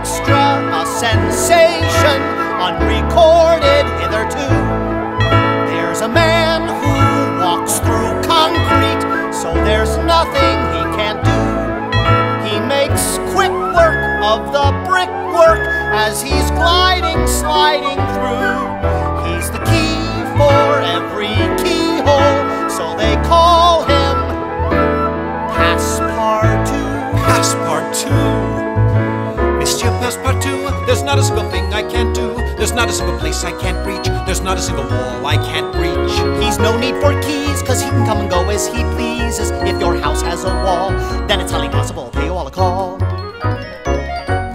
extra, a sensation unrecorded hitherto. There's a man who walks through concrete, so there's nothing he can't do. He makes quick work of the brickwork as he's gliding, sliding through. He's the key for every keyhole, so they call him Passepartout. Passepartout, Monsieur Passepartout. There's not a single thing I can't do. There's not a single place I can't reach. There's not a single wall I can't reach. He's no need for keys, cause he can come and go as he pleases. If your house has a wall, then it's highly possible they all call.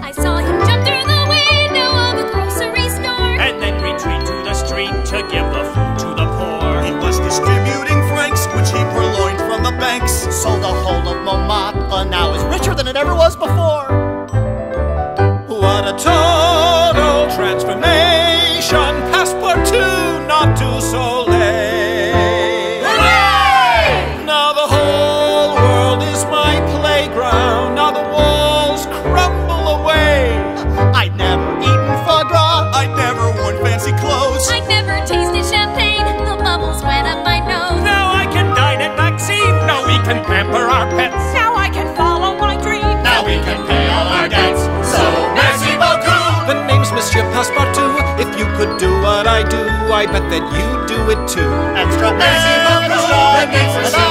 I saw him jump through the window of a grocery store, and then retreat to the street to give the food to the poor. He was distributing francs, which he purloined from the banks. Sold the whole of Montmartre, now is richer than it ever was before. What a total transformation! Passepartout, not too soleil. Hooray! Now the whole world is my playground. Now the walls crumble away. I'd never eaten foie gras. I'd never worn fancy clothes. I'd never tasted champagne. The bubbles went up my nose. Now I can dine at Maxime. Now we can pamper our pets. Now I can follow my dream. Now we can pay all our debts. Monsieur Passepartout, if you could do what I do, I bet that you'd do it too. Extra, extra, extra, extra, extra, extra.